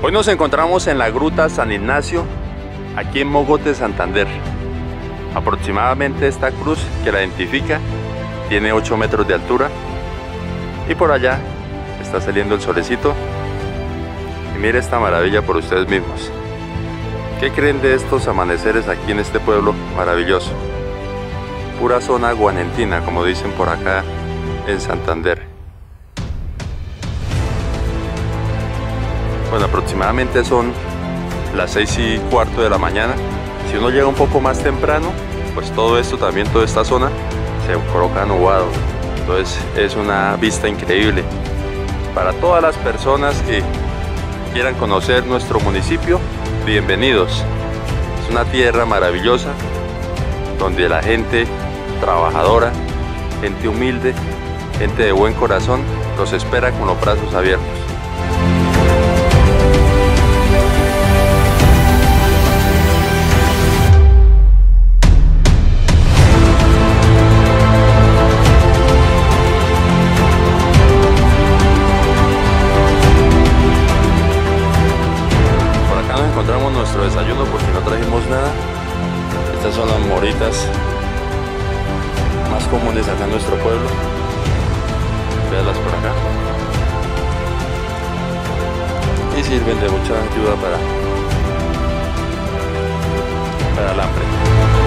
Hoy nos encontramos en la Gruta San Ignacio, aquí en Mogotes, Santander. Aproximadamente esta cruz que la identifica tiene 8 metros de altura, y por allá está saliendo el solecito. Y mire esta maravilla por ustedes mismos. ¿Qué creen de estos amaneceres aquí en este pueblo maravilloso? Pura zona guanentina, como dicen por acá en Santander. Bueno, aproximadamente son las 6:15 de la mañana. Si uno llega un poco más temprano, pues todo esto también, toda esta zona, se coloca nublado. Entonces es una vista increíble. Para todas las personas que quieran conocer nuestro municipio, bienvenidos. Es una tierra maravillosa, donde la gente trabajadora, gente humilde, gente de buen corazón, los espera con los brazos abiertos. Encontramos nuestro desayuno porque no trajimos nada. Estas son las moritas más comunes acá en nuestro pueblo. Veanlas por acá. Y sirven de mucha ayuda para el hambre.